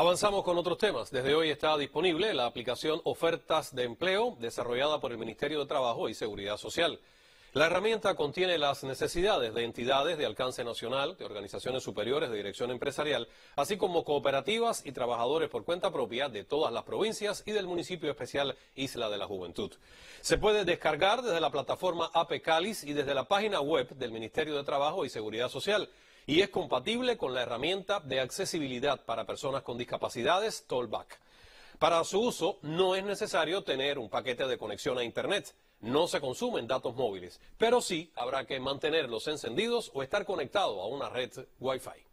Avanzamos con otros temas. Desde hoy está disponible la aplicación Ofertas de Empleo, desarrollada por el Ministerio de Trabajo y Seguridad Social. La herramienta contiene las necesidades de entidades de alcance nacional, de organizaciones superiores de dirección empresarial, así como cooperativas y trabajadores por cuenta propia de todas las provincias y del municipio especial Isla de la Juventud. Se puede descargar desde la plataforma APKlis y desde la página web del Ministerio de Trabajo y Seguridad Social. Y es compatible con la herramienta de accesibilidad para personas con discapacidades, TalkBack. Para su uso, no es necesario tener un paquete de conexión a Internet. No se consumen datos móviles, pero sí habrá que mantenerlos encendidos o estar conectado a una red Wi-Fi.